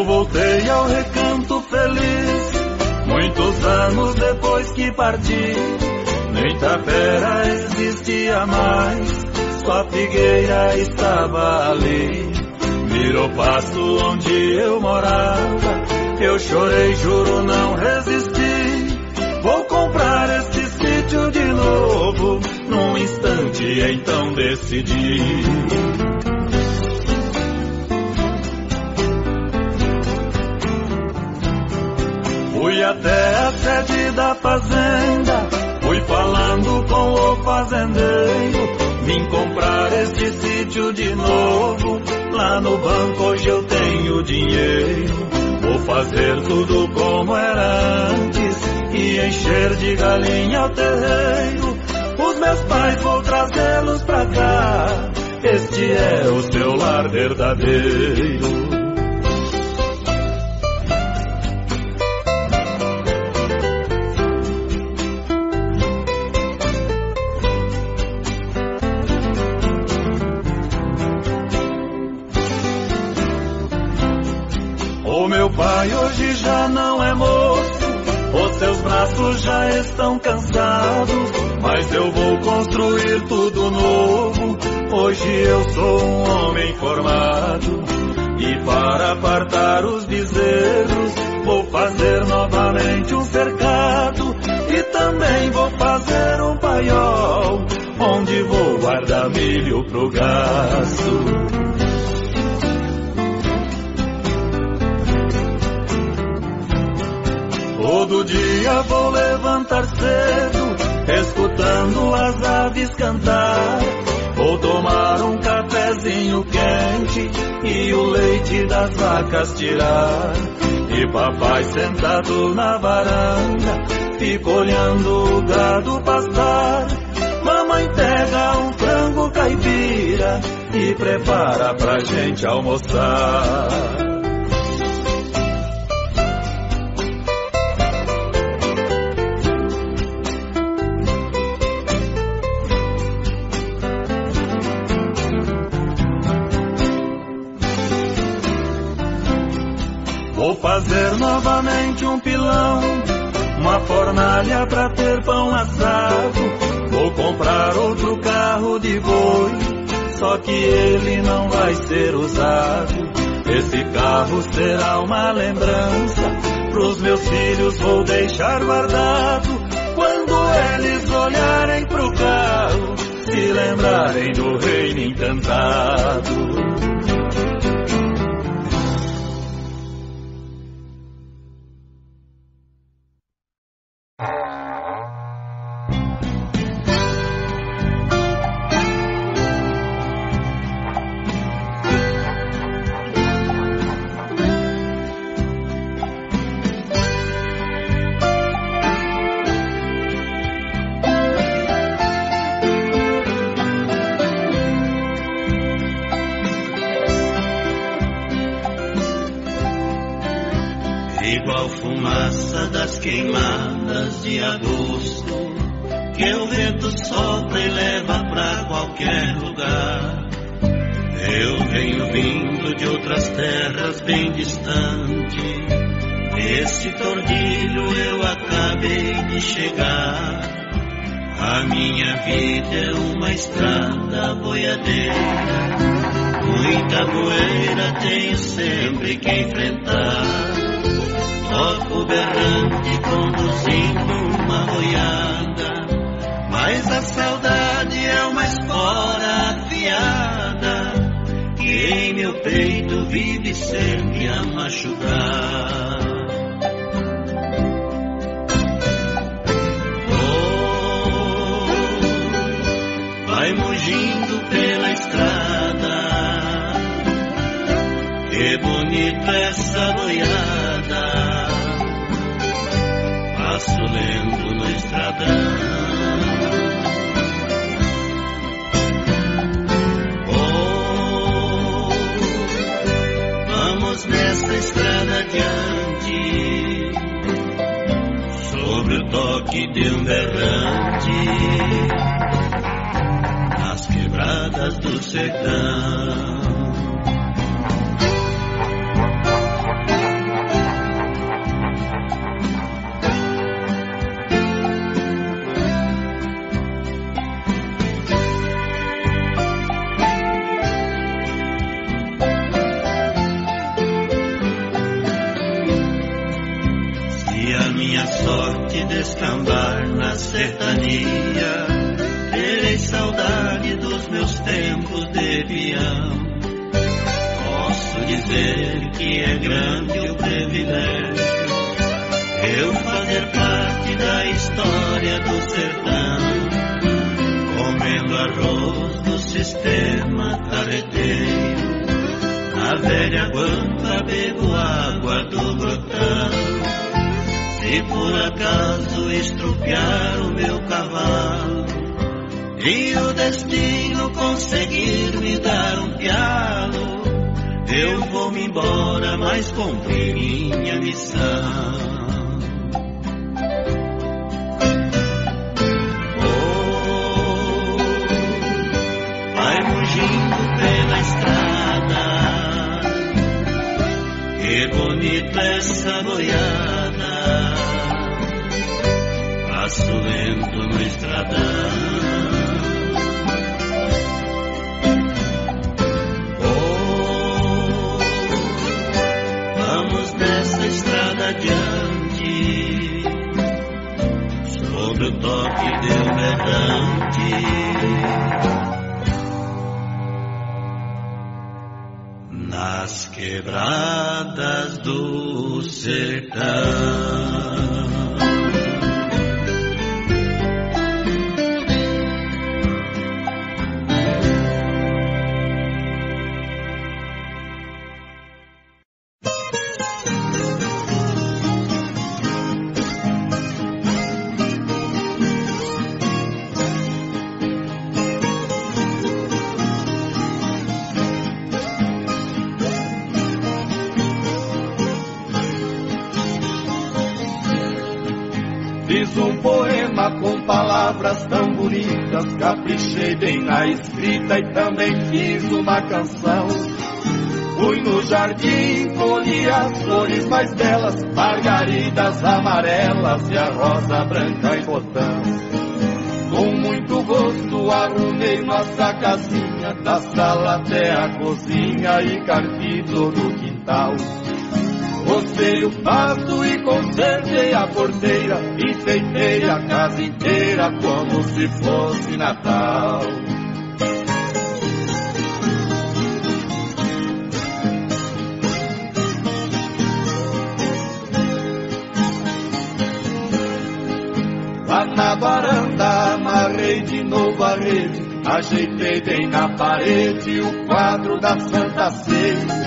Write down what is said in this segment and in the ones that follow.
eu voltei ao recanto feliz, muitos anos depois que parti. Nem Tapera existia mais, só a figueira estava ali. Miropasso onde eu morava, eu chorei, juro, não resisti. Vou comprar esse sítio de novo, num instante então decidi. Fui até a sede da fazenda, fui falando com o fazendeiro. Vim comprar este sítio de novo, lá no banco hoje eu tenho dinheiro. Vou fazer tudo como era antes e encher de galinha o terreiro. Os meus pais vou trazê-los pra cá, este é o seu lar verdadeiro. Pai hoje já não é moço, os seus braços já estão cansados, mas eu vou construir tudo novo, hoje eu sou um homem formado. E para apartar os bezerros, vou fazer novamente um cercado, e também vou fazer um paiol, onde vou guardar milho pro gasto. Todo dia vou levantar cedo, escutando as aves cantar. Vou tomar um cafezinho quente e o leite das vacas tirar. E papai sentado na varanda, fico olhando o gado pastar. Mamãe pega um frango caipira e prepara pra gente almoçar. Vou fazer novamente um pilão, uma fornalha pra ter pão assado. Vou comprar outro carro de boi, só que ele não vai ser usado. Esse carro será uma lembrança, pros meus filhos vou deixar guardado. Quando eles olharem pro carro, se lembrarem do reino encantado. Igual fumaça das queimadas de agosto, que o vento sopra e leva pra qualquer lugar. Eu venho vindo de outras terras bem distante, este tordilho eu acabei de chegar. A minha vida é uma estrada boiadeira, muita poeira tenho sempre que enfrentar. Toco berrante conduzindo uma boiada, mas a saudade é uma espora afiada que em meu peito vive sempre a machucar. Oh, vai mugindo pela estrada, que bonito essa boiada. Passo lento na estrada. Oh, vamos nessa estrada adiante, sobre o toque de um berrante, nas quebradas do sertão. descambar na sertania. Terei saudade dos meus tempos de peão. Posso dizer que é grande o privilégio eu fazer parte da história do sertão, comendo arroz do sistema carreteiro. Na velha guampa bebo água do brotão. Se por acaso estrupiar o meu cavalo e o destino conseguir me dar um pialo, eu vou-me embora, mas cumpri minha missão. Oh, vai fugindo pela estrada, que bonita essa boiada, passo lento no estradão. Nessa estrada adiante, sobre o toque de um berrante, nas quebradas do sertão. Palavras tão bonitas, caprichei bem na escrita e também fiz uma canção. Fui no jardim, colhi as flores mais belas, margaridas amarelas e a rosa branca em botão. Com muito gosto arrumei nossa casinha, da sala até a cozinha e carpi todo o quintal. Costei o pasto e consertei a porteira, enfeitei a casa inteira como se fosse Natal. Lá na varanda amarrei de novo a rede, ajeitei bem na parede o quadro da Santa Ceia.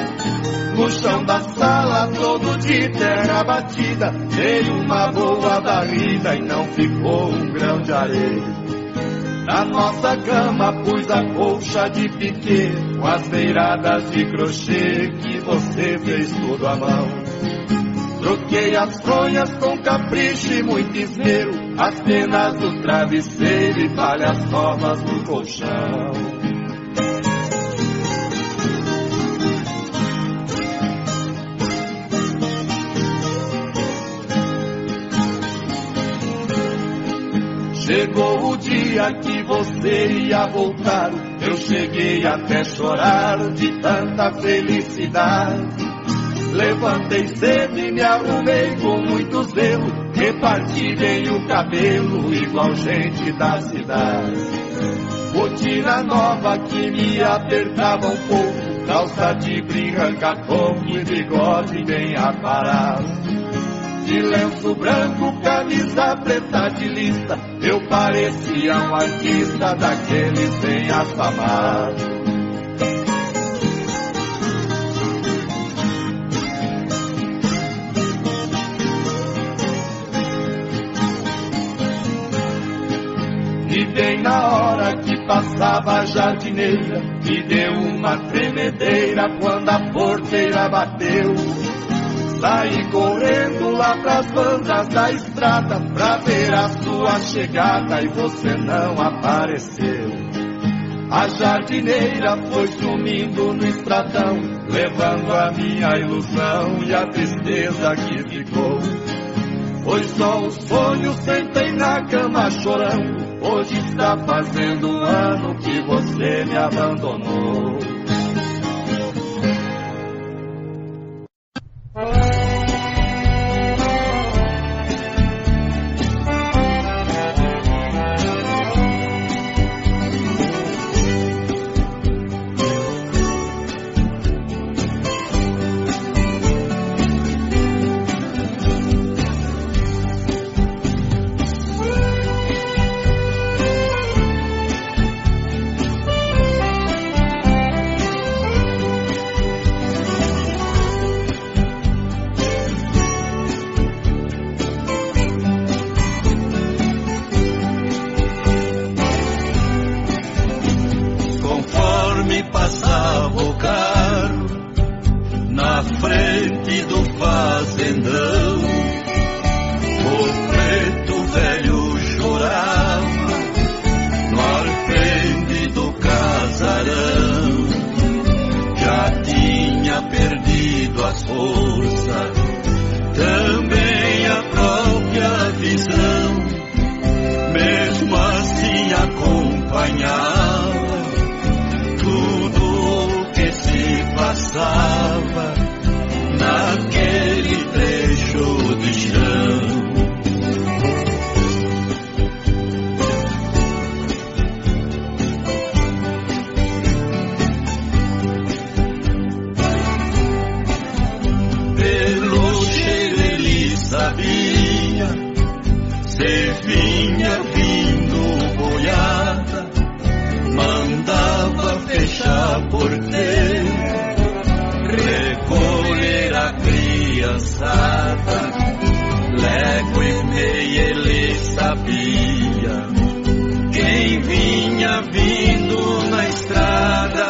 No chão da sala todo de terra batida, dei uma boa barrida e não ficou um grão de areia. Na nossa cama pus a colcha de piquê, com as beiradas de crochê que você fez tudo à mão. Troquei as fronhas com capricho e muito esmero, as penas do travesseiro e palhas novas do colchão. Chegou o dia que você ia voltar, eu cheguei até chorar de tanta felicidade. Levantei cedo e me arrumei com muito zelo, reparti bem o cabelo igual gente da cidade. Botina nova que me apertava um pouco, calça de brinca, toco e bigode bem aparado. De lenço branco, camisa preta de lista, eu parecia um artista daqueles bem afamados. E bem na hora que passava a jardineira, me deu uma tremedeira quando a porteira bateu. Saí correndo lá pras bandas da estrada pra ver a sua chegada e você não apareceu. A jardineira foi sumindo no estradão, levando a minha ilusão e a tristeza que ficou. Foi só um sonho, sentei na cama chorando, hoje está fazendo um ano que você me abandonou. frente do fazendão, o preto velho chorava no arpente do casarão. Já tinha perdido as forças, também a própria visão. Mesmo assim acompanhava tudo o que se passava naquele trecho de chão. Pelo cheiro ele sabia se vinha vindo boiada, mandava fechar a porteira, recolher a criançada. Légua e meia ele sabia quem vinha vindo na estrada,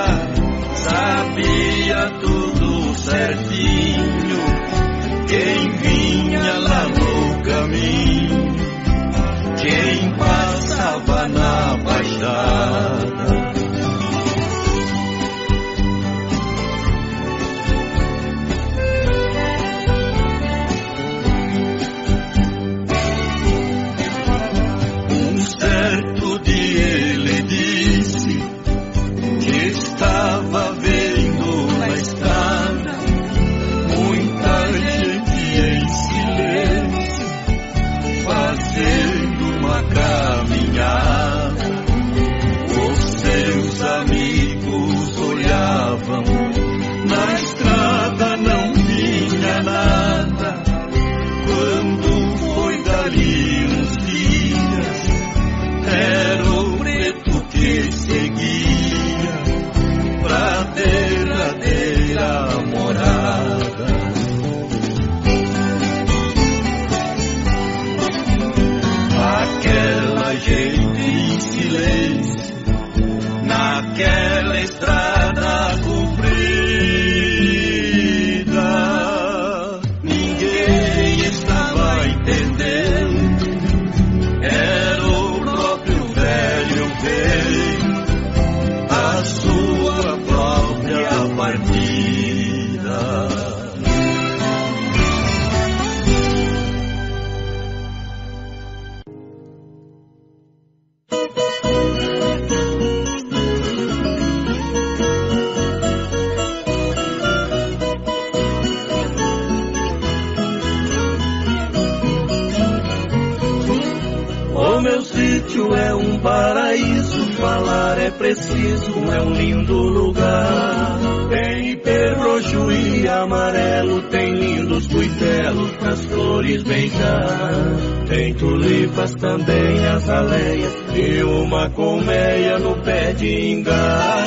sabia tudo certinho quem vinha lá no caminho, quem passava na baixada. Certo dia ele disse que estava vendo na estrada muita gente em silêncio fazendo uma caminhada. Os seus amigos olhavam, na estrada não vinha nada. Quando foi dali uns dias, era o preto que seguia pra derradeira morada. Aquela gente em silêncio naquela estrada comprida, ninguém estava entendendo. Era o próprio velho ver a sua própria partida. É um paraíso, falar é preciso, é um lindo lugar. Tem perrojo e amarelo, tem lindos cuitelos pras flores beijar. Tem tulipas também, azaleias e uma colmeia no pé de ingá.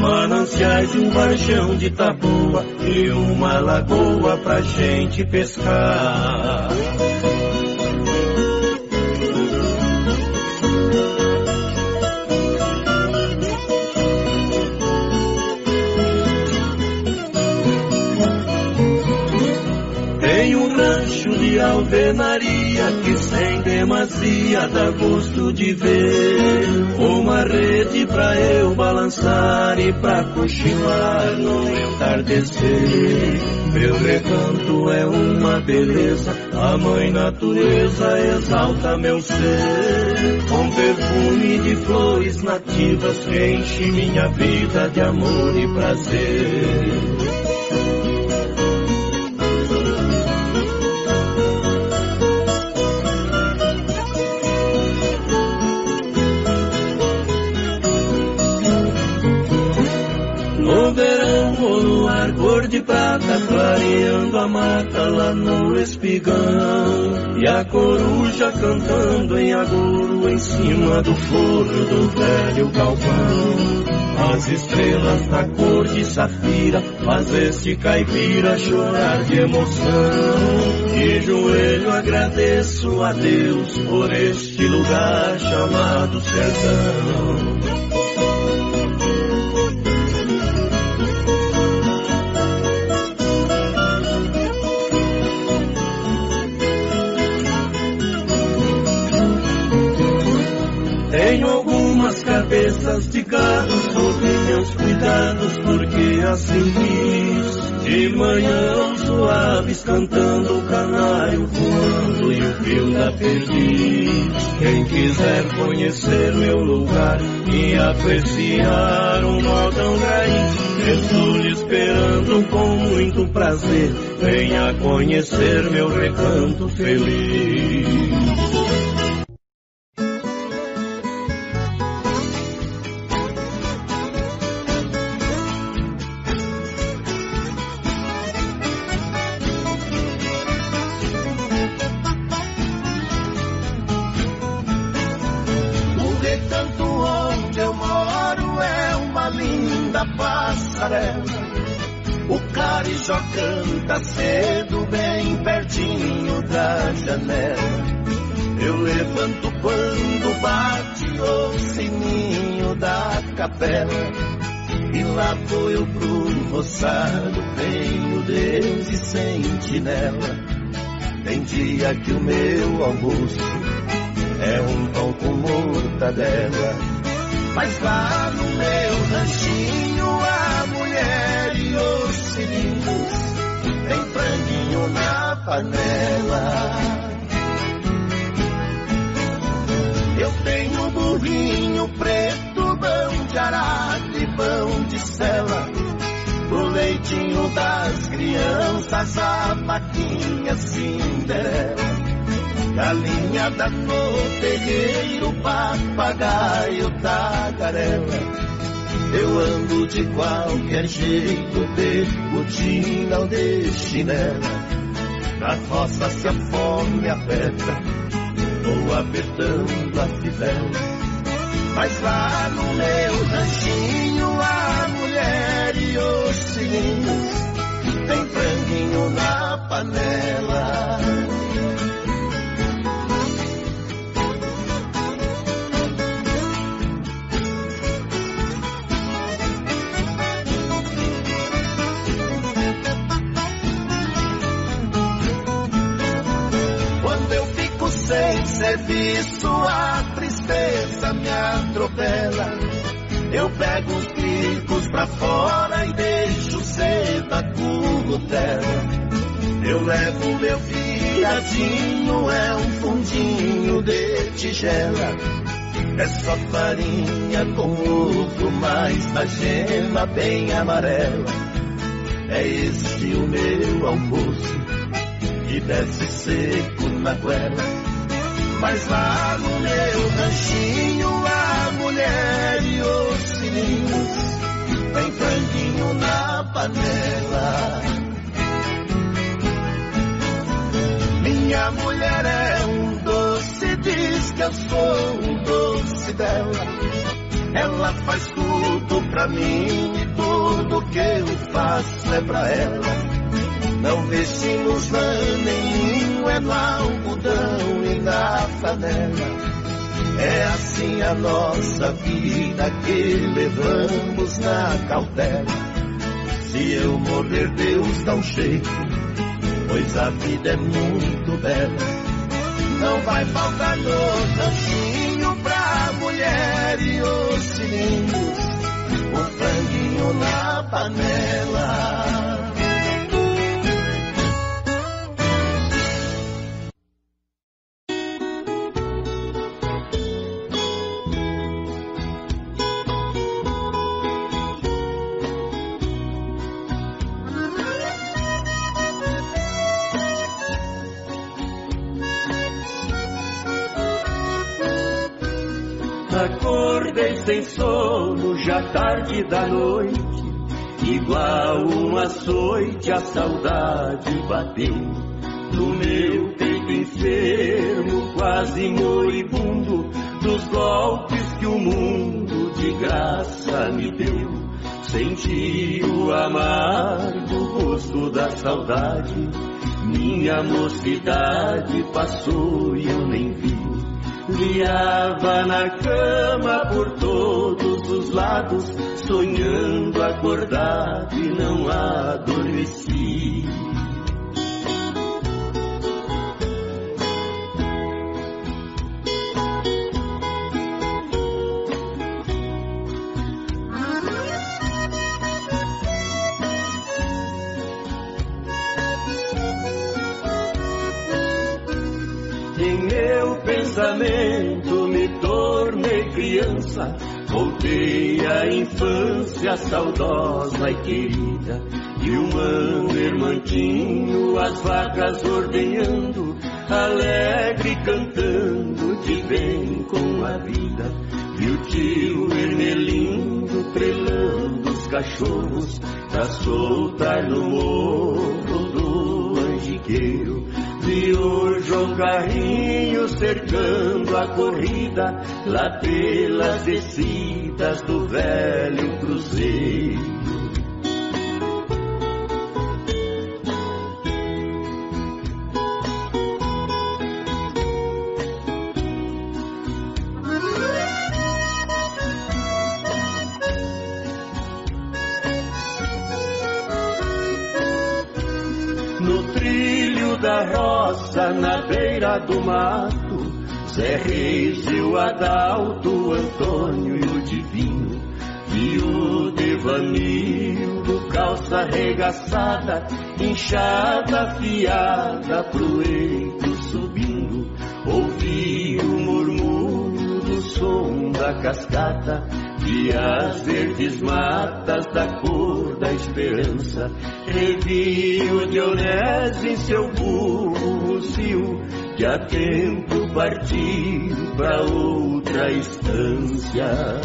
Mananciais e um barjão de taboa e uma lagoa pra gente pescar. Alvenaria que sem demasia dá gosto de ver, uma rede pra eu balançar e pra cochilar no entardecer. Meu recanto é uma beleza, a mãe natureza exalta meu ser. Com perfume de flores nativas enche minha vida de amor e prazer. Cor de prata clareando a mata lá no espigão, e a coruja cantando em agouro em cima do forro do velho galpão. As estrelas na cor de safira faz este caipira chorar de emoção. De joelho agradeço a Deus por este lugar chamado sertão. castigados, sob cuidados, porque assim diz. De manhã suaves cantando o canário voando e o fio da perdiz. Quem quiser conhecer meu lugar e apreciar um modão raiz, estou lhe esperando com muito prazer. Venha conhecer meu recanto feliz. Cedo bem pertinho da janela, eu levanto quando bate o sininho da capela. E lá vou eu pro roçado, tenho Deus e sentinela. Tem dia que o meu almoço é um pão com mortadela, mas lá no meu ranchinho a mulher e os sininhos tem franguinho na panela. Eu tenho burrinho preto, bão de arado e bão de sela. Pro leitinho das crianças, a vaquinha Cinderela. Galinha da no terreiro, papagaio tagarela. Eu ando de qualquer jeito, de botina ou de chinela. Na roça se a fome aperta, vou apertando a fivela. Mas lá no meu ranchinho, a mulher e os sininhos tem franguinho na panela. Sem serviço a tristeza me atropela. Eu pego os gricos pra fora e deixo cedo a currutela. Eu levo meu viadinho, é um fundinho de tigela. É só farinha com ovo, mas na gema bem amarela. É este o meu almoço, que desce seco na goela. Mas lá no meu ranchinho, a mulher e os sininhos tem franguinho na panela. Minha mulher é um doce, diz que eu sou um doce dela. Ela faz tudo pra mim e tudo que eu faço é pra ela. Não vestimos lã nenhum, é no algodão e na panela. É assim a nossa vida que levamos na cautela. Se eu morrer, Deus dá um jeito, pois a vida é muito bela. Não vai faltar no ranchinho pra mulher e os sininhos, o franguinho na panela. Acordei sem sono, já tarde da noite, igual um açoite a saudade bateu no meu peito enfermo, quase moribundo dos golpes que o mundo de graça me deu. Senti o amargo gosto da saudade, minha mocidade passou e eu nem vi. Liava na cama por todos os lados, sonhando acordado e não adormeci. meu pensamento me tornei criança, voltei à infância saudosa e querida, e o mano Irmantinho as vacas ordenhando, alegre cantando de bem com a vida, e o tio Ermelindo trelando os cachorros pra soltar no morro do Anjigueiro. Viu João Carrinho cercando a corrida lá pelas descidas do velho Cruzeiro. Da roça na beira do mato, Zé Reis e o Adalto, Antônio e o Divino, e o devaneio do calça arregaçada, inchada afiada pro eito subindo, ouvi o murmúrio do som da cascata e as verdes matas da cor da esperança. Revi o Dionésio em seu burro rucio, que há tempo partiu pra outra estância.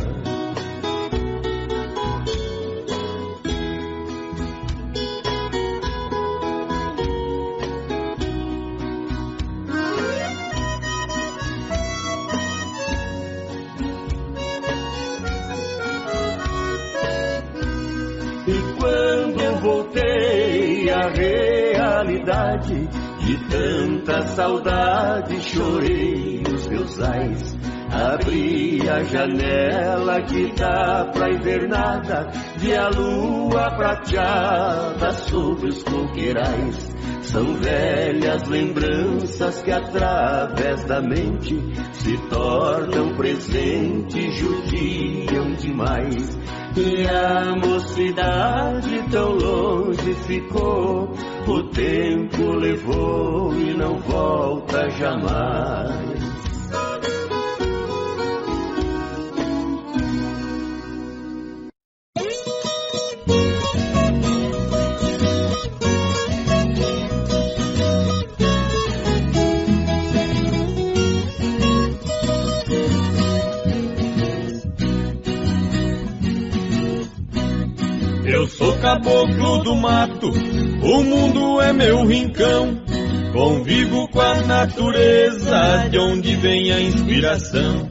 De tanta saudade chorei nos meus ais, abri a janela que dá pra invernada, vi a lua prateada sobre os coqueirais. São velhas lembranças que através da mente se tornam presente, judiam demais. E a mocidade tão longe ficou, o tempo levou e não volta jamais. Caboclo do mato, o mundo é meu rincão, convivo com a natureza, de onde vem a inspiração.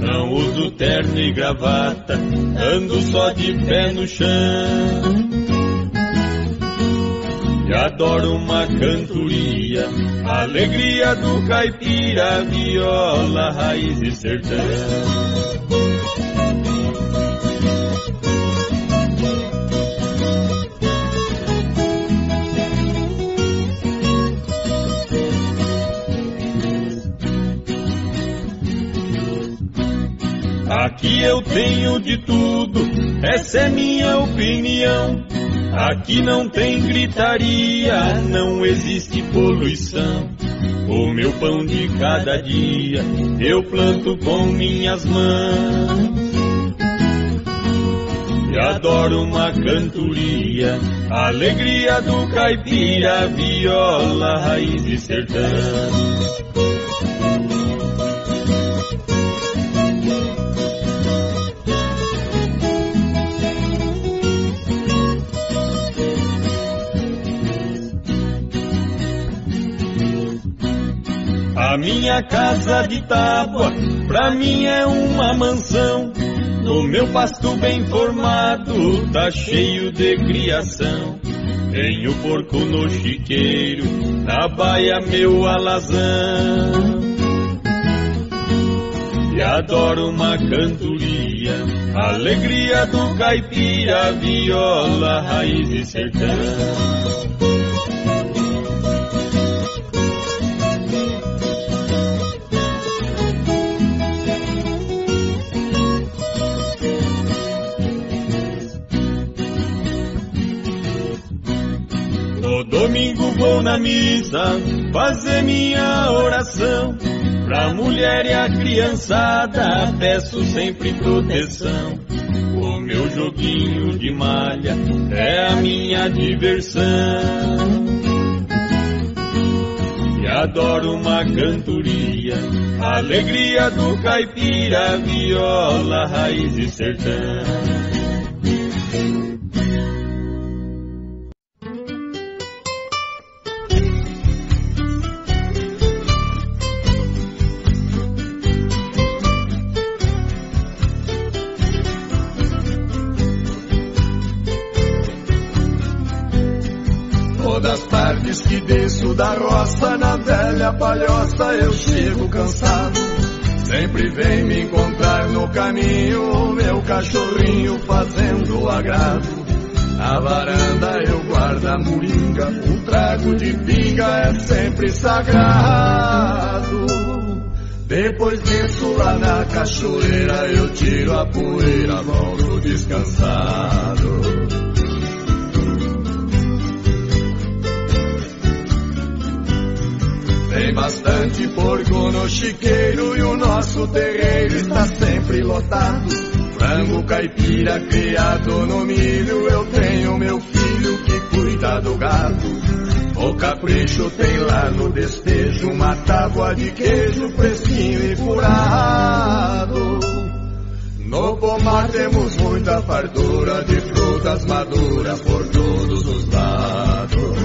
Não uso terno e gravata, ando só de pé no chão, e adoro uma cantoria, alegria do caipira, viola, raiz e sertão. Aqui eu tenho de tudo, essa é minha opinião. Aqui não tem gritaria, não existe poluição. O meu pão de cada dia eu planto com minhas mãos, e adoro uma cantoria, alegria do caipira, viola, raiz e sertão. A minha casa de tábua, pra mim é uma mansão. No meu pasto bem formado, tá cheio de criação. Tenho porco no chiqueiro, na baia meu alazão, e adoro uma cantoria, alegria do caipira, viola, raiz e sertão. Domingo vou na missa fazer minha oração, pra mulher e a criançada peço sempre proteção. O meu joguinho de malha é a minha diversão. E adoro uma cantoria, alegria do caipira, viola, raiz e sertão. Que desço da roça, na velha palhoça eu chego cansado. Sempre vem me encontrar no caminho o meu cachorrinho fazendo agrado. Na varanda eu guardo a moringa, um trago de pinga é sempre sagrado. Depois disso lá na cachoeira eu tiro a poeira, volto descansado. Tem bastante porco no chiqueiro e o nosso terreiro está sempre lotado. Frango caipira criado no milho, eu tenho meu filho que cuida do gado. O capricho tem lá no despejo uma tábua de queijo fresquinho e furado. No pomar temos muita fartura de frutas maduras por todos os lados.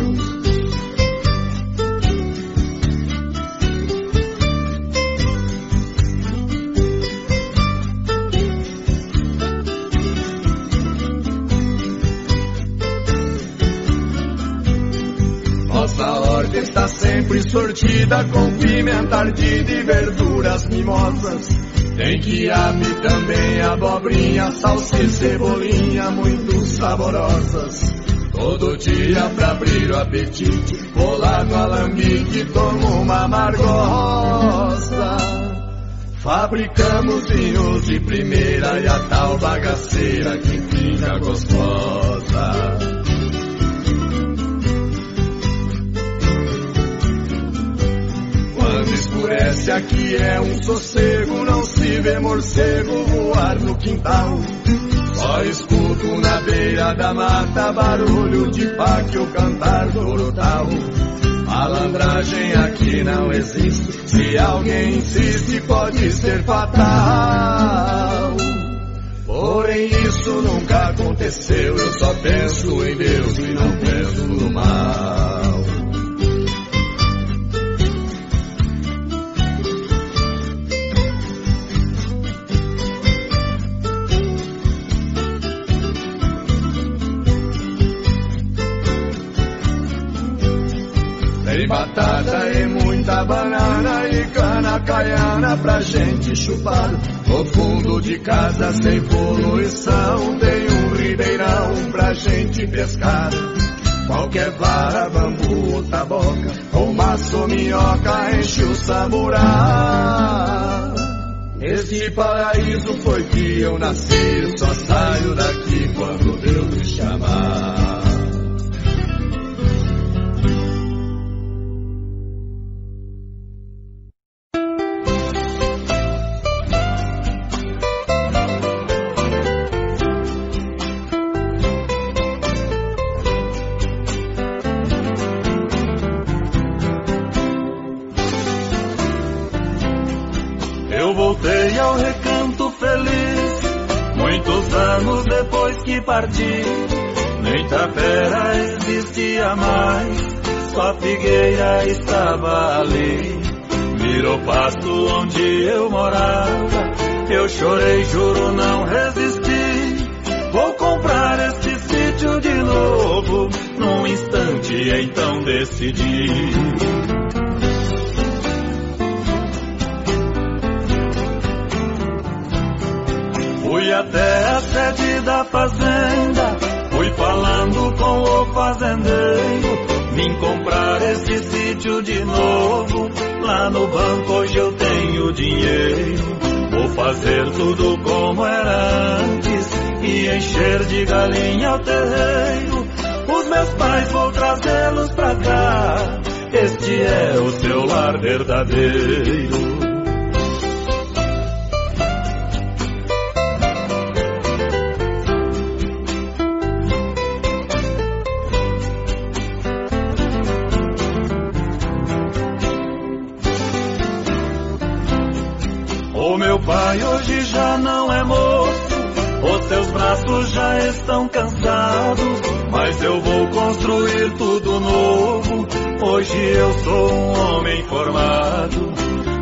Está sempre sortida com pimenta ardida e verduras mimosas. Tem quiabo também, abobrinha, salsa e cebolinha muito saborosas. Todo dia pra abrir o apetite, vou lá no alambique, tomo uma amargosa. Fabricamos vinhos de primeira e a tal bagaceira que fica gostosa. Escurece aqui é um sossego, não se vê morcego voar no quintal. Só escuto na beira da mata barulho de páquio cantar do urutau. Malandragem aqui não existe, se alguém insiste pode ser fatal. Porém isso nunca aconteceu, eu só penso em Deus e não penso no mal. Batata e muita banana e cana caiana pra gente chupar. No fundo de casa sem poluição tem um ribeirão pra gente pescar. Qualquer vara, bambu ou taboca, ou maço minhoca enche o saburá. Esse paraíso foi que eu nasci, só saio daqui quando Deus me chamar. Parti, nem tapera existia mais, só a figueira estava ali. Virou pasto onde eu morava, eu chorei, juro não resisti. Vou comprar esse sítio de novo, num instante então decidi. Fui até a sede da fazenda, fui falando com o fazendeiro. Vim comprar esse sítio de novo, lá no banco hoje eu tenho dinheiro. Vou fazer tudo como era antes e encher de galinha o terreiro. Os meus pais vou trazê-los pra cá, este é o seu lar verdadeiro. Pai, hoje já não é moço, os teus braços já estão cansados, mas eu vou construir tudo novo. Hoje eu sou um homem formado,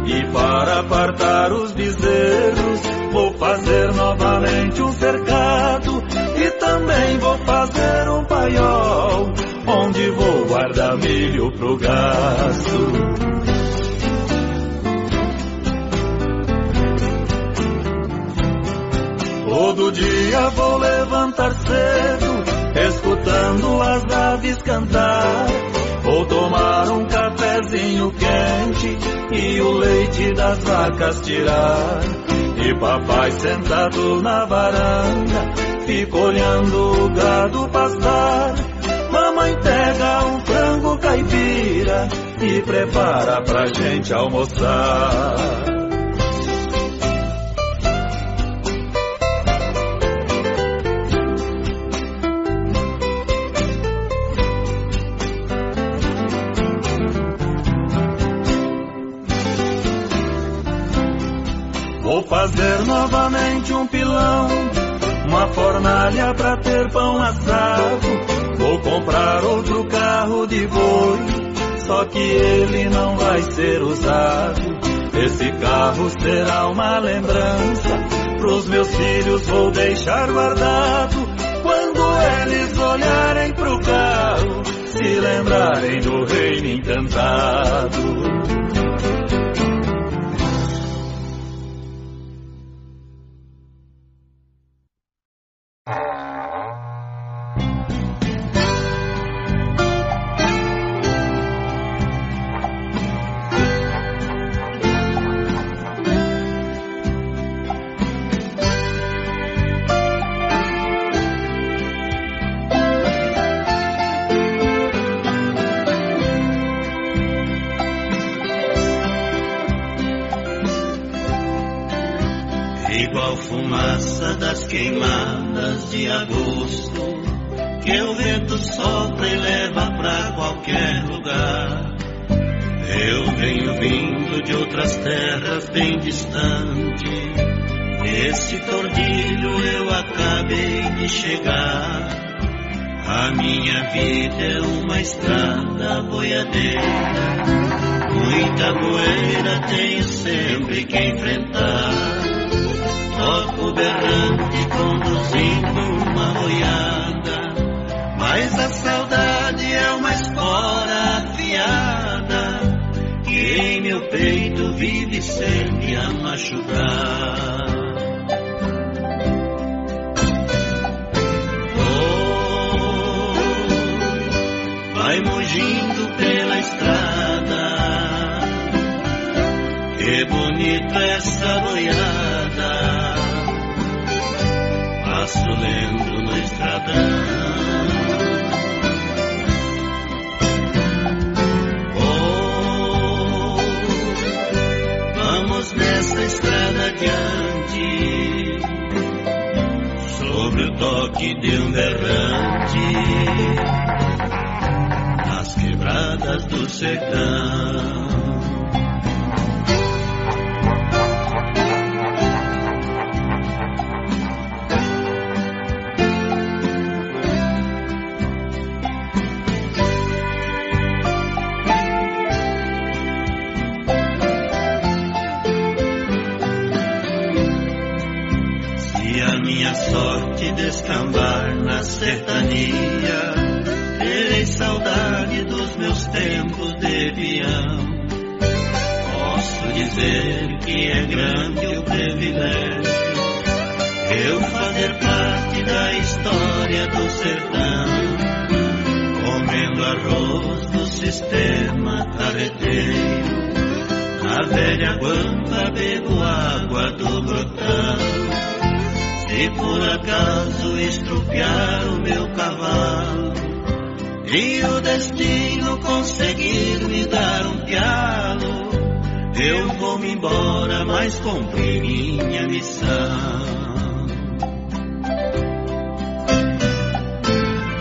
e para apartar os bezerros vou fazer novamente um cercado, e também vou fazer um paiol onde vou guardar milho pro gasto. Todo dia vou levantar cedo, escutando as aves cantar. Vou tomar um cafezinho quente e o leite das vacas tirar. E papai sentado na varanda, fica olhando o gado pastar. Mamãe pega um frango caipira e prepara pra gente almoçar. Vou fazer novamente um pilão, uma fornalha pra ter pão assado. Vou comprar outro carro de boi, só que ele não vai ser usado. Esse carro será uma lembrança, pros meus filhos vou deixar guardado. Quando eles olharem pro carro, se lembrarem do reino encantado. Igual fumaça das queimadas de agosto, que o vento sopra e leva pra qualquer lugar. Eu venho vindo de outras terras bem distante, nesse tordilho eu acabei de chegar. A minha vida é uma estrada boiadeira, muita poeira tenho sempre que enfrentar. Toco berrante conduzindo uma boiada, mas a saudade é uma espora afiada que em meu peito vive sempre a machucar. Oh, vai mugindo pela estrada, que bonita essa boiada. Passo lento na estrada. Oh, vamos nessa estrada adiante, sobre o toque de um berrante, nas quebradas do sertão. Sorte descambar na sertania, terei saudade dos meus tempos de peão. Posso dizer que é grande o privilégio eu fazer parte da história do sertão, comendo arroz do sistema carreteiro. Na velha guampa bebo água do brotão. Se por acaso estrupiar o meu cavalo e o destino conseguir me dar um pialo, eu vou-me embora, mas cumpri minha missão.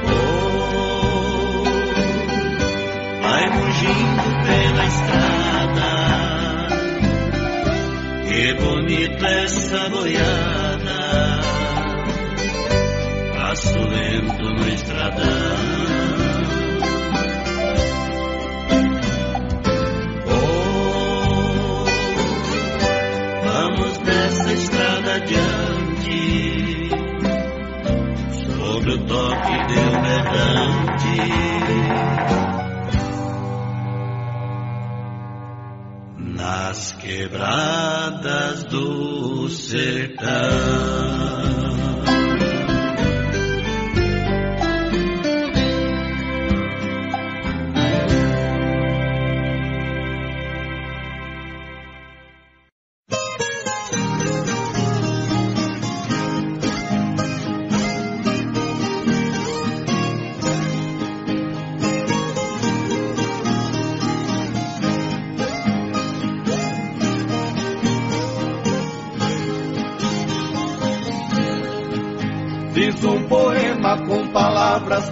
Oh, vai mugindo pela estrada, Nebunite saboiada, passo lento na estrada. Oh, vamos nessa estrada adiante, sobre o toque de um vedante, nas quebradas do sertão.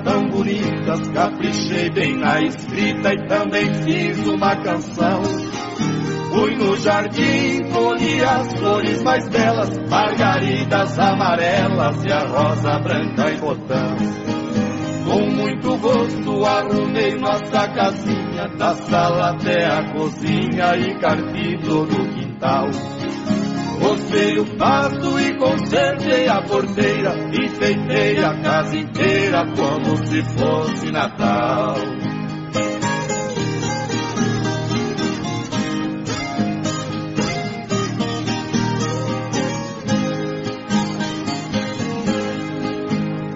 Tão bonitas, caprichei bem na escrita e também fiz uma canção. Fui no jardim, colhi as flores mais belas, margaridas amarelas e a rosa branca em botão. Com muito gosto arrumei nossa casinha, da sala até a cozinha e carpi todo o quintal. Cocei o pasto e consertei a porteira, enfeitei a casa inteira como se fosse Natal.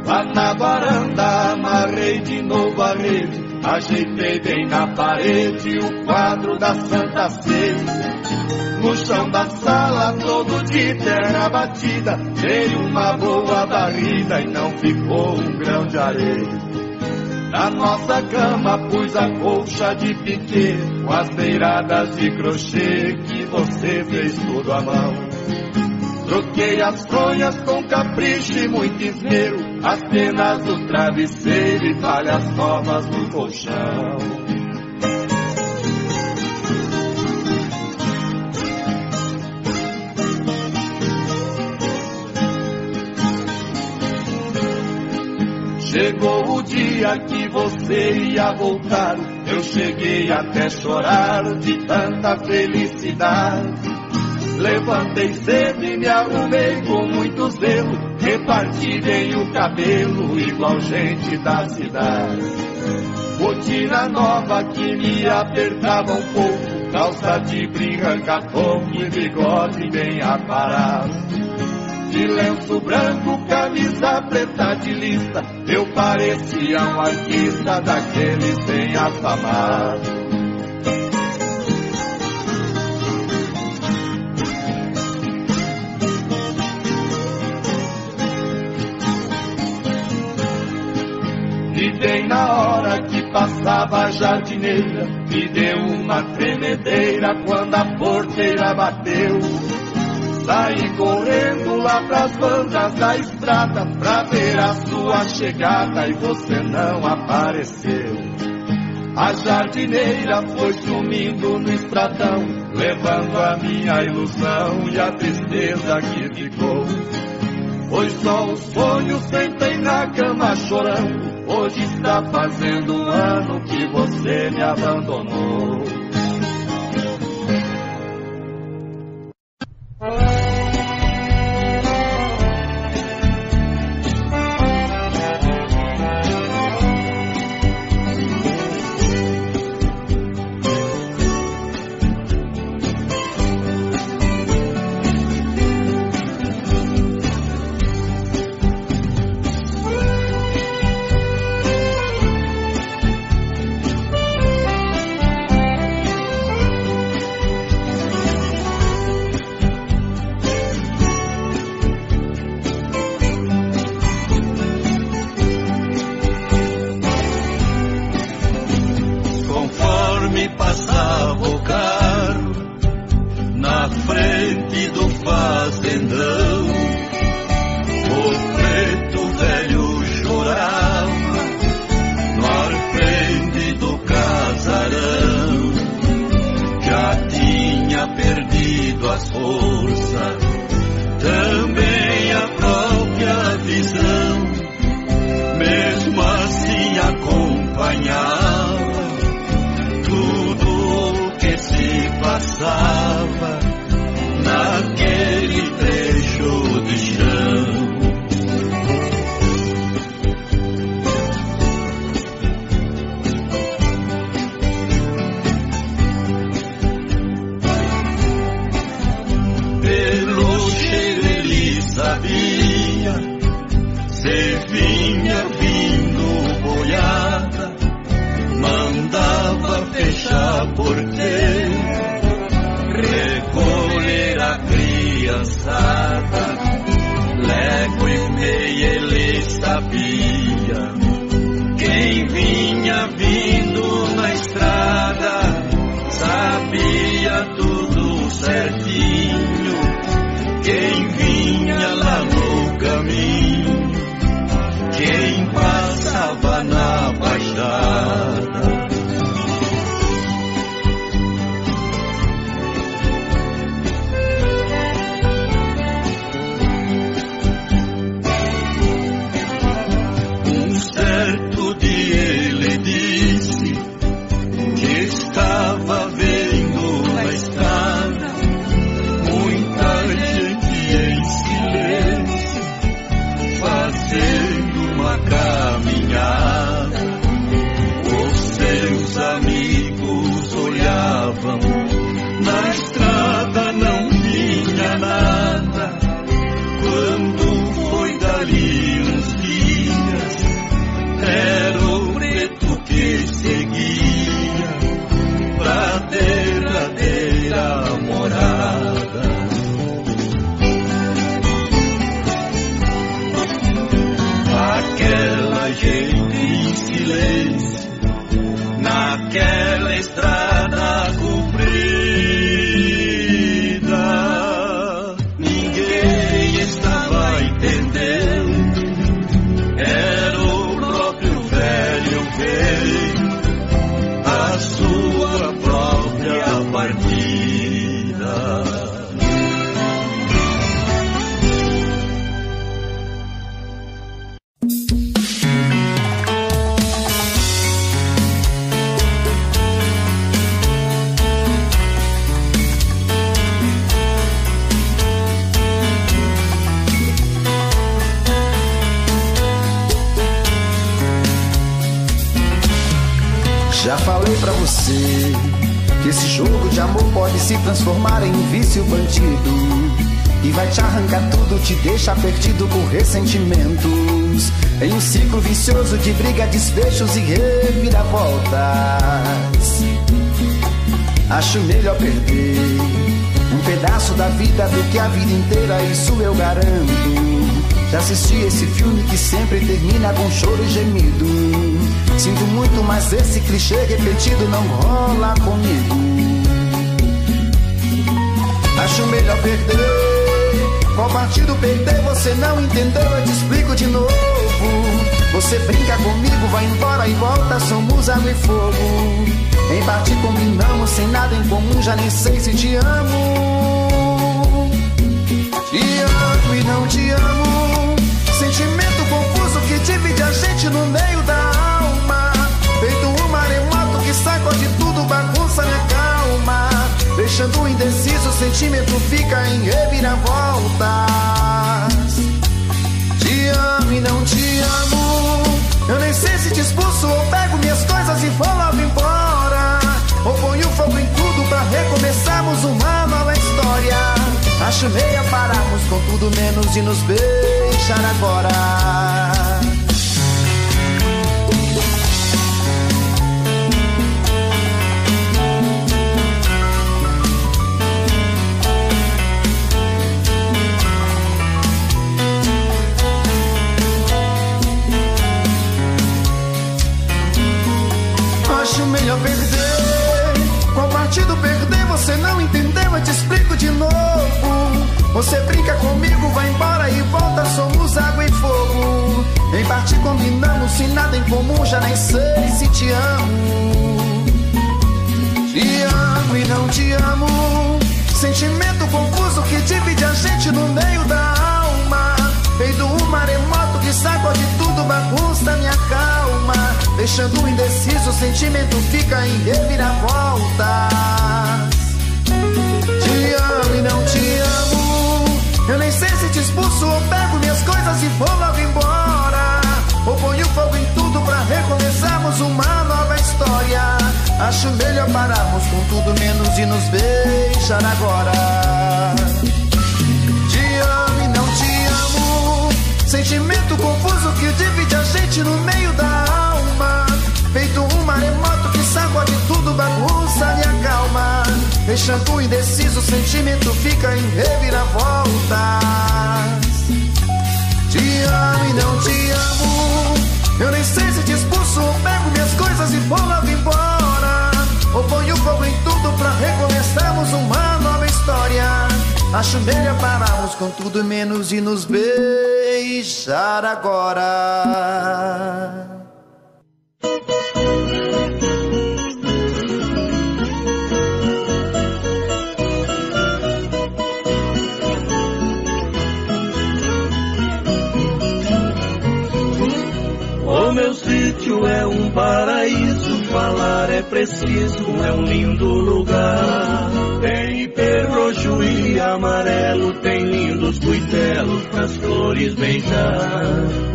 Lá na varanda amarrei de novo a rede, ajeitei bem na parede o quadro da Santa Ceia. No chão da sala, todo de terra batida, dei uma boa barrida e não ficou um grão de areia. Na nossa cama pus a colcha de piquê, com as beiradas de crochê que você fez tudo à mão. Troquei as fronhas com capricho e muito esmero, as penas do travesseiro e palhas novas no colchão. Chegou o dia que você ia voltar, eu cheguei até chorar de tanta felicidade. Levantei cedo e me arrumei com muito zelo, repartirei o cabelo igual gente da cidade. Rotina nova que me apertava um pouco, calça de brinca, capão e bigode bem aparado. De lenço branco, camisa preta de lista, eu parecia um artista daqueles bem afamados. E bem na hora que passava a jardineira, me deu uma tremedeira quando a porteira bateu. Saí correndo lá pras bandas da estrada pra ver a sua chegada e você não apareceu. A jardineira foi sumindo no estradão, levando a minha ilusão e a tristeza que ficou. Foi só um sonho, sentei na cama chorando, hoje está fazendo um ano que você me abandonou. la sursă, também a própria visão, mesmo assim acompanhava tudo o que se passava naquele trecho de chão. Sabia, se vinha vindo boiada, mandava fechar a porteira, recolher a criançada. Légua e meia ele sabia quem vinha vindo na estrada, sabia tudo certinho. Quem vinha lá no caminho, quem passava na baixada. Um certo dia ele disse que estava vendo na estrada muita gente em silêncio, fazendo uma caminhada. Os seus amigos olhavam, na estrada não vinha nada. Quando foi dali uns dias, era o preto que seguia pra derradeira morada. Aquela gente em silêncio, naquela estrada comprida, ninguém estava entendendo. Era o próprio velho rei, a sua própria partida. Já falei pra você que esse jogo de amor pode se transformar em um vício bandido, e vai te arrancar tudo, te deixa perdido por ressentimentos, em um ciclo vicioso de briga, desfechos e reviravoltas. Acho melhor perder um pedaço da vida do que a vida inteira, isso eu garanto. Já assisti esse filme que sempre termina com choro e gemido. Sinto muito, mas esse clichê repetido não rola comigo. Acho melhor perder. Qual partido perder? Você não entendeu, eu te explico de novo. Você brinca comigo, vai embora e volta, somos água e fogo. Em parte combinamos, sem nada em comum, já nem sei se te amo. Te amo e não te amo. Sentimento confuso que divide a gente no meio da alma. Feito um maremoto que sacode tudo, bagunça minha calma, deixando indeciso, o sentimento fica em reviravoltas. Te amo e não te amo. Eu nem sei se te expulso ou pego minhas coisas e vou logo embora, ou ponho fogo em tudo pra recomeçarmos uma nova história. Acho meia pararmos com tudo menos de nos beijar agora. Acho melhor perder. Qual partido perder? Você não entendeu, eu te explico de novo. Você brinca comigo, vai embora e volta, somos água e fogo. Em parte combinamos, sem nada em comum, já nem sei se te amo. Te amo e não te amo. sentimento confuso que divide a gente no meio da alma. Feito um maremoto que sacode tudo, bagunça minha calma, deixando indeciso, o sentimento fica em reviravoltas. Te amo e não te amo, eu nem sei se te expulso ou pego minhas coisas e vou logo embora, ou ponho fogo em tudo pra recomeçarmos uma nova história. Acho melhor pararmos com tudo menos de nos beijar agora. Te amo e não te amo, sentimento confuso que divide a gente no meio da alma. Feito um maremoto que sacode tudo, bagunça e acalma, deixando indeciso, o sentimento fica em reviravoltas. Te amo e não te amo, eu nem sei se te expulso ou pego minhas coisas e vou logo embora, ou ponho fogo em tudo pra recomeçarmos uma nova história. Acho melhor pararmos com tudo menos e nos beijar agora. O meu sítio é um paraíso, falar é preciso, é um lindo lugar. Tem ipê roxo e amarelo, tem lindos cuitelos pras flores beijar.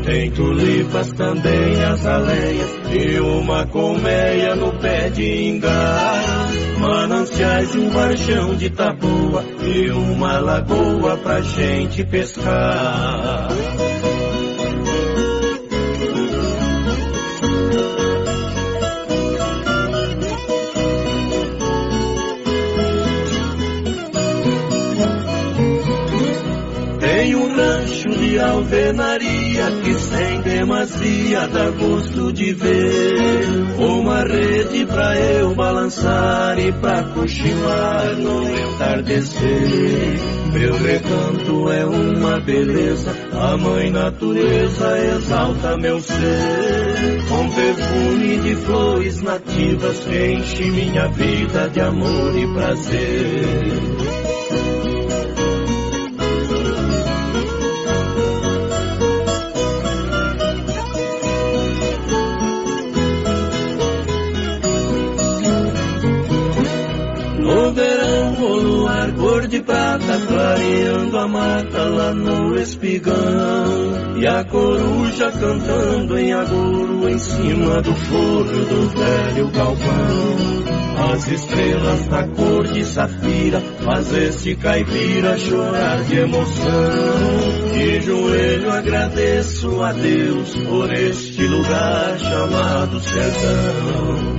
Tem tulipas também, azaleias e uma colmeia no pé de ingá. Mananciais e um varjão de taboa e uma lagoa pra gente pescar. Alvenaria que sem demasia dá gosto de ver, uma rede pra eu balançar e pra cochilar no entardecer. Meu recanto é uma beleza, a mãe natureza exalta meu ser. Com perfume de flores nativas enche minha vida de amor e prazer. De prata clareando a mata lá no espigão, e a coruja cantando em agouro em cima do forno do velho galpão. As estrelas da cor de safira faz este caipira chorar de emoção. De joelho agradeço a Deus por este lugar chamado sertão.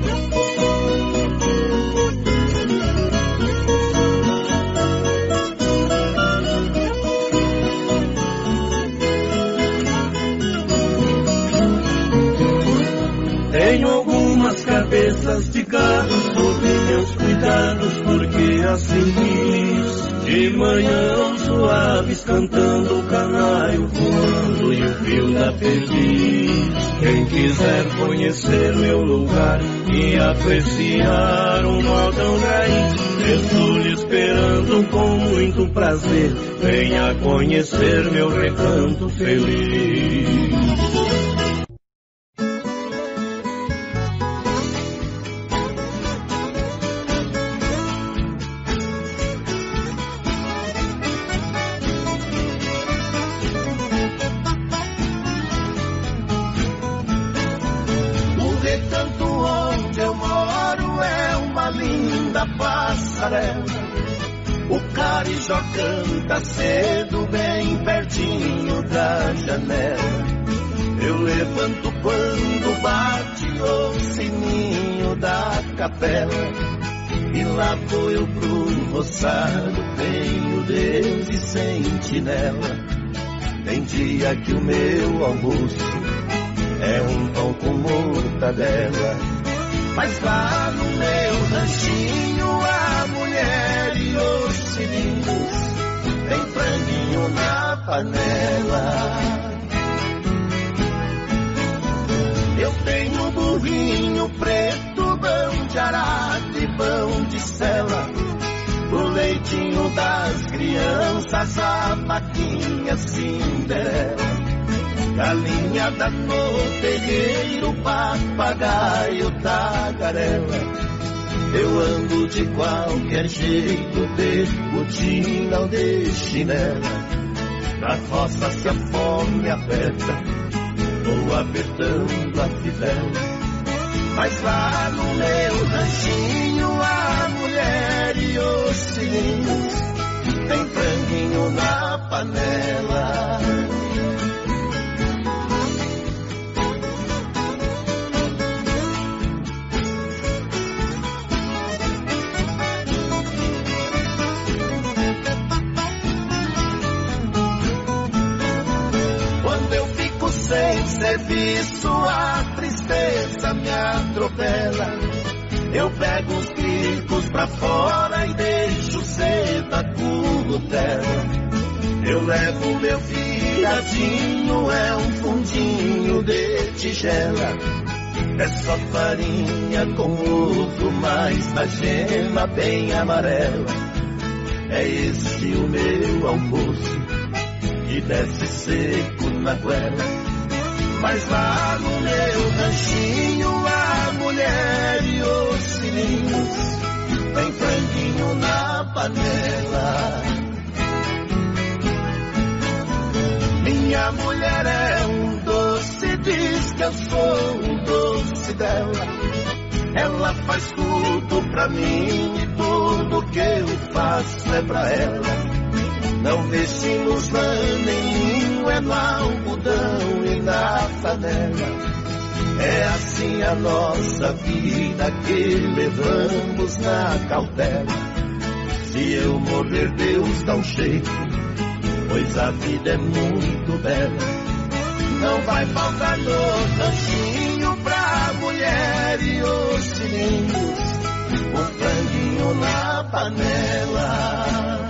Cabeças de gado sob meus cuidados, porque assim quis. De manhã suaves cantando o canário voando e o fio da perdiz. Quem quiser conhecer meu lugar e apreciar um modão raiz, estou lhe esperando com muito prazer. Venha conhecer meu recanto feliz. Cedo bem pertinho da janela, eu levanto quando bate o sininho da capela, e lá vou eu pro roçado, tenho Deus e sentinela. Tem dia que o meu almoço é um pão com mortadela, mas lá no meu ranchinho a mulher e os sininhos tem franguinho na panela. Eu tenho burrinho preto, bão de arado e bão de sela, o leite jeitinho das crianças, a maquinha Cinderela, galinha da cor, terreiro, papagaio, tagarela. Eu ando de qualquer jeito, de botina ou de chinela. Na roça se a fome aperta, vou apertando a fivela. Mas lá no meu ranchinho, a mulher e os sininhos, tem franguinho na panela. Quando eu fico sem serviço, a tristeza me atropela. Eu pego os gricos pra fora e deixo ser da curutela. Eu levo meu viradinho, é um fundinho de tigela. É só farinha com ovo, mas na gema bem amarela. É esse o meu almoço, que desce seco na goela. Mas lá no meu ranchinho, a mulher e os sininhos, tem franguinho na panela. Minha mulher é um doce, diz que eu sou um doce dela. Ela faz tudo pra mim e tudo que eu faço é pra ela. Não vestimos lã nem linho, é no algodão e na panela. É assim a nossa vida que levamos na cautela. Se eu morrer, Deus dá um jeito, pois a vida é muito bela. Não vai faltar no ranchinho pra mulher e os sininhos, o franguinho na panela.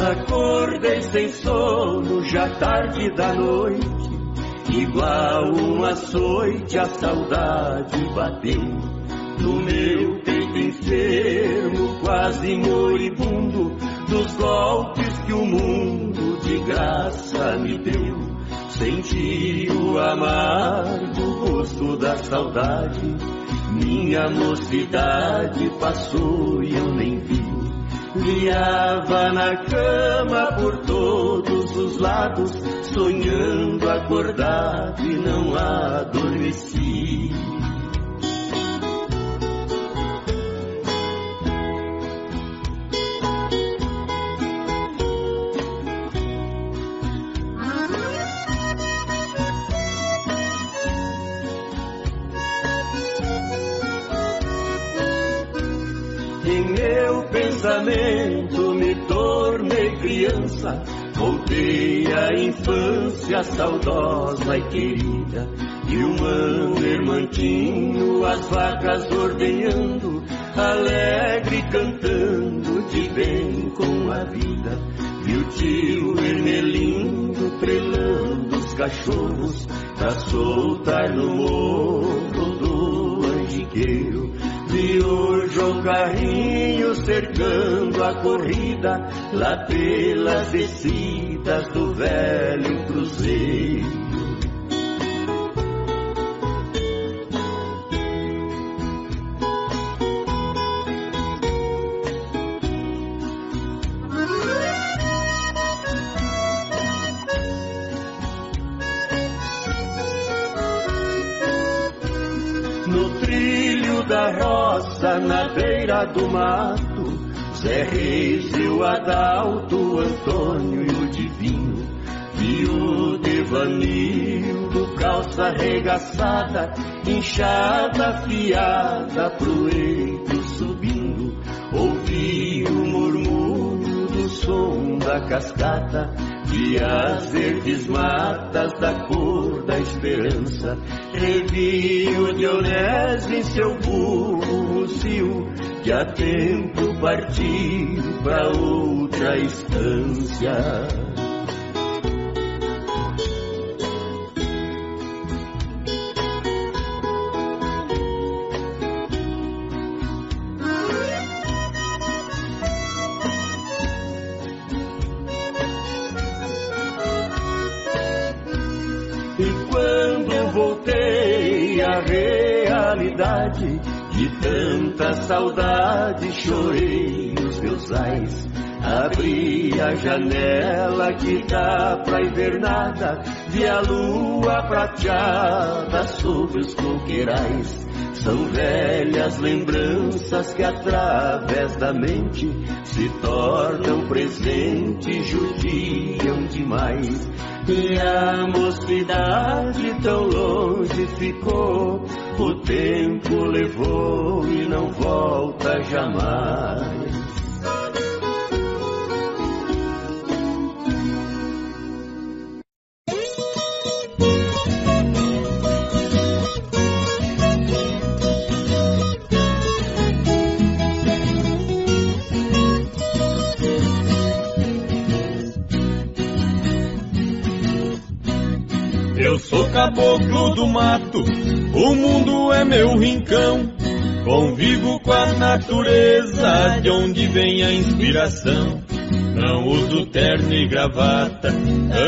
Acordei sem sono, já tarde da noite, igual um açoite a saudade bateu no meu peito enfermo, quase moribundo, dos golpes que o mundo de graça me deu. Senti o amargo gosto da saudade, minha mocidade passou e eu nem vi. Liava na cama por todos os lados, sonhando acordado e não adormeci. Pensamento, me tornei criança, voltei à infância saudosa e querida, e o mano Hermantinho, as vacas ordenhando, alegre cantando de bem com a vida, e o tio Hermelindo trelando os cachorros pra soltar no morro do Anjigueiro. Vi o João Carrinho cercando a corrida lá pelas descidas do velho Cruzeiro. Da roça na beira do mato, Zé Reis e o Adalto, Antônio e o Divino, e o devaneio do calça arregaçada, inchada, afiada, pro eito subindo. Ouvi o murmúrio do som da cascata, e as verdes matas da cor da a esperança. Revio de Onés em seu buzio, que há tempo partiu pra outra estância. De tanta saudade chorei nos meus ais. Abri a janela que dá pra invernada, vi a lua prateada sobre os coqueirais. São velhas lembranças que através da mente se tornam presentes, judiam demais. E a mocidade tão longe ficou, o tempo levou e não volta jamais. Eu sou caboclo do mato, o mundo é meu rincão. Convivo com a natureza, de onde vem a inspiração. Não uso terno e gravata,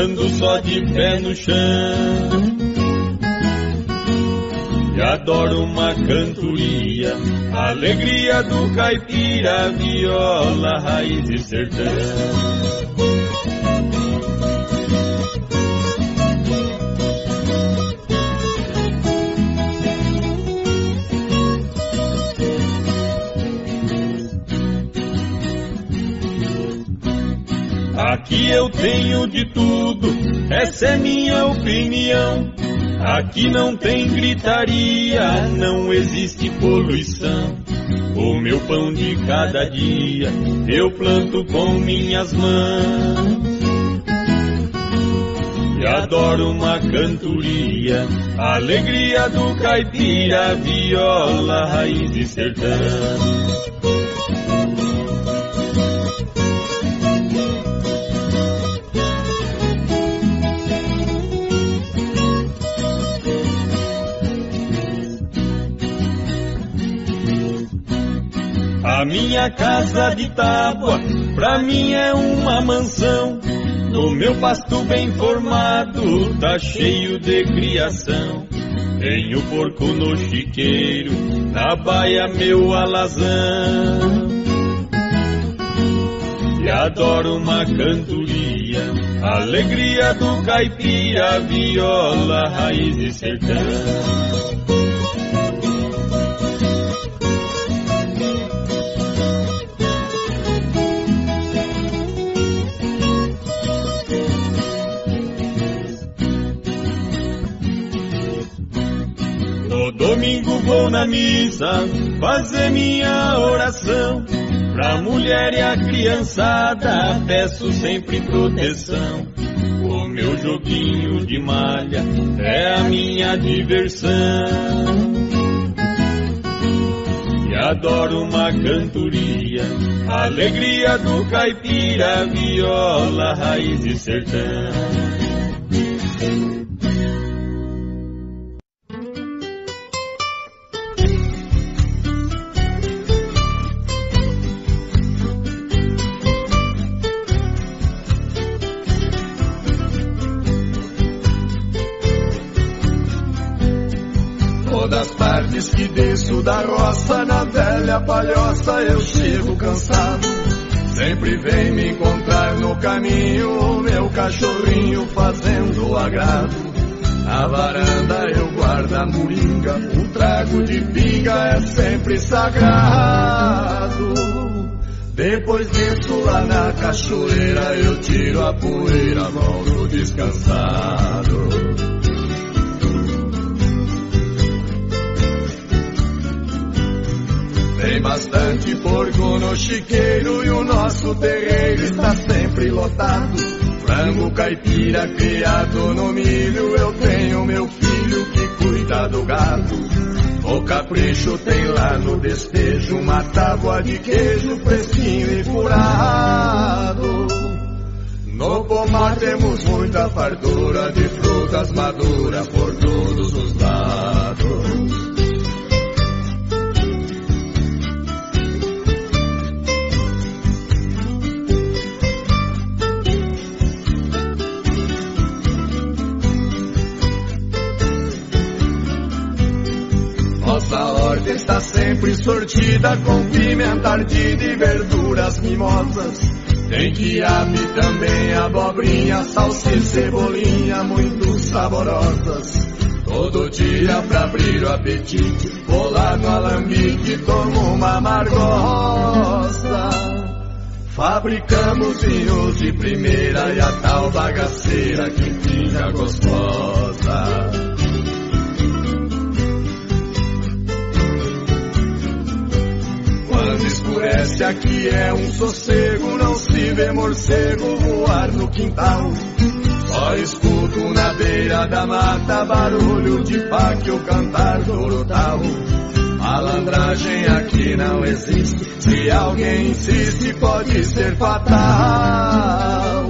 ando só de pé no chão. E adoro uma cantoria, alegria do caipira, viola, raiz e sertão. Aqui eu tenho de tudo, essa é minha opinião. Aqui não tem gritaria, não existe poluição. O meu pão de cada dia eu planto com minhas mãos. E adoro uma cantoria, alegria do caipira, viola, raiz e sertão. A minha casa de tábua, pra mim é uma mansão. No meu pasto bem formado, tá cheio de criação. Tenho porco no chiqueiro, na baia meu alazão. E adoro uma cantoria, alegria do caipira, viola, raiz e sertão. Domingo vou na missa fazer minha oração. Pra mulher e a criançada peço sempre proteção. O meu joguinho de malha é a minha diversão. E adoro uma cantoria, alegria do caipira, viola, raiz e sertão. Que desço da roça, na velha palhoça eu chego cansado. Sempre vem me encontrar no caminho o meu cachorrinho fazendo agrado. Na varanda eu guardo a moringa, um trago de pinga é sempre sagrado. Depois disso lá na cachoeira eu tiro a poeira, volto descansado. Tem bastante porco no chiqueiro e o nosso terreiro está sempre lotado. frango caipira criado no milho. Eu tenho meu filho que cuida do gado. O capricho tem lá no despejo uma tábua de queijo fresquinho e furado. No pomar temos muita fartura de frutas maduras por todos os lados. Está sempre sortida com pimenta ardida e verduras mimosas. Tem quiabo também, abobrinha, salsicha, cebolinha, muito saborosas. Todo dia pra abrir o apetite, vou lá no alambique, tomo uma amargosa. Fabricamos vinhos de primeira e a tal bagaceira que fica gostosa. Quando escurece aqui é um sossego, não se vê morcego voar no quintal. Só escuto na beira da mata barulho de páquio cantar do urutau. Malandragem aqui não existe, se alguém insiste pode ser fatal.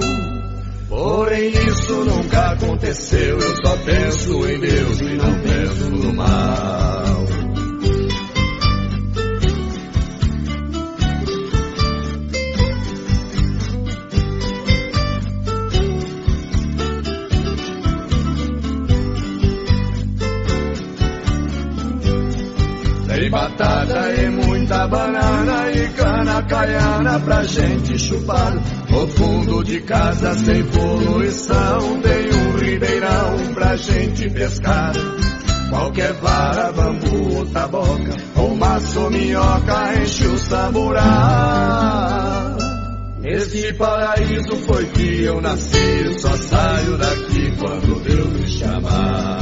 Porém isso nunca aconteceu, eu só penso em Deus e não penso no mal. Batata e muita banana e cana caiana pra gente chupar. No fundo de casa sem poluição tem um ribeirão pra gente pescar. Qualquer vara, bambu ou taboca ou maço minhoca enche o saburá. Neste paraíso foi que eu nasci, eu só saio daqui quando Deus me chamar.